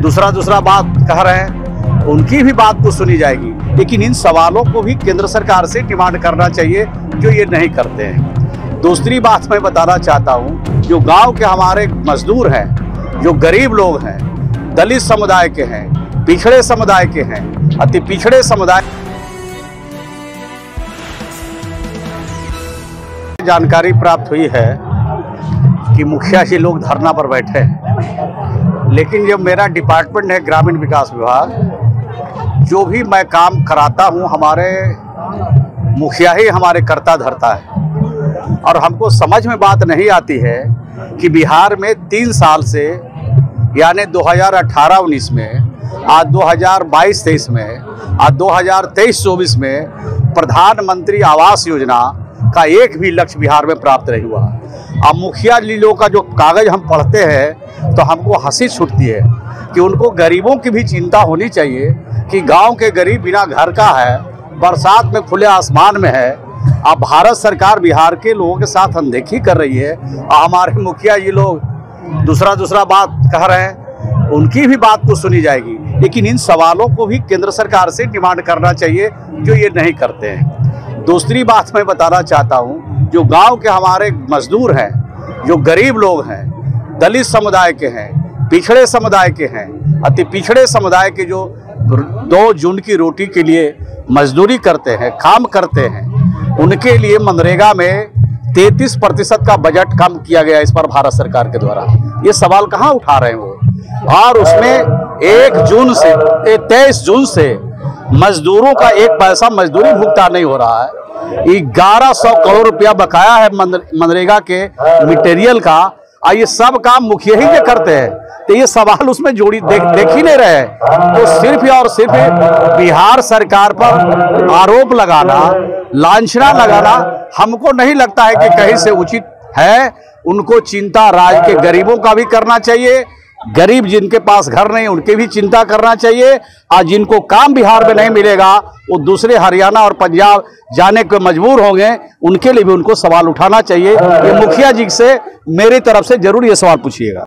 दूसरा दूसरा बात कह रहे हैं, उनकी भी बात को सुनी जाएगी, लेकिन इन सवालों को भी केंद्र सरकार से डिमांड करना चाहिए जो ये नहीं करते हैं। दूसरी बात मैं बताना चाहता हूँ, जो गांव के हमारे मजदूर हैं, जो गरीब लोग हैं, दलित समुदाय के हैं, पिछड़े समुदाय के हैं, अति पिछड़े समुदाय, जानकारी प्राप्त हुई है कि मुखिया जी लोग धरना पर बैठे हैं, लेकिन जब मेरा डिपार्टमेंट है ग्रामीण विकास विभाग, जो भी मैं काम कराता हूं हमारे मुखिया ही हमारे कर्ता धरता है। और हमको समझ में बात नहीं आती है कि बिहार में 3 साल से, यानी 2018-19 में और 2022-23 में और 2023-24 में प्रधानमंत्री आवास योजना का एक भी लक्ष्य बिहार में प्राप्त नहीं हुआ। अब मुखिया जी लोगों का जो कागज हम पढ़ते हैं तो हमको हंसी छूटती है कि उनको गरीबों की भी चिंता होनी चाहिए कि गांव के गरीब बिना घर का है, बरसात में खुले आसमान में है। अब भारत सरकार बिहार के लोगों के साथ अनदेखी कर रही है और हमारे मुखिया जी लोग दूसरा दूसरा बात कह रहे हैं, उनकी भी बात को सुनी जाएगी, लेकिन इन सवालों को भी केंद्र सरकार से डिमांड करना चाहिए जो ये नहीं करते हैं। दूसरी बात मैं बताना चाहता हूँ, जो गांव के हमारे मजदूर हैं, जो गरीब लोग हैं, दलित समुदाय के हैं, पिछड़े समुदाय के हैं, अति पिछड़े समुदाय के जो 2 जून की रोटी के लिए मजदूरी करते हैं, काम करते हैं, उनके लिए मनरेगा में 33% का बजट कम किया गया इस पर भारत सरकार के द्वारा। ये सवाल कहाँ उठा रहे हैं वो? और उसमें 23 जून से मजदूरों का एक पैसा मजदूरी भुगतान नहीं हो रहा है। 1100 करोड़ रुपया बकाया है मनरेगा के मटेरियल का, और ये सब काम मुखिया ही के करते हैं, तो ये सवाल उसमें जोड़ी देख ही नहीं रहे। तो सिर्फ और सिर्फ बिहार सरकार पर आरोप लगाना, लांछना लगाना, हमको नहीं लगता है कि कहीं से उचित है। उनको चिंता राज्य के गरीबों का भी करना चाहिए, गरीब जिनके पास घर नहीं उनके भी चिंता करना चाहिए, और जिनको काम बिहार में नहीं मिलेगा वो दूसरे हरियाणा और पंजाब जाने को मजबूर होंगे, उनके लिए भी उनको सवाल उठाना चाहिए। ये मुखिया जी से मेरी तरफ से जरूर ये सवाल पूछिएगा।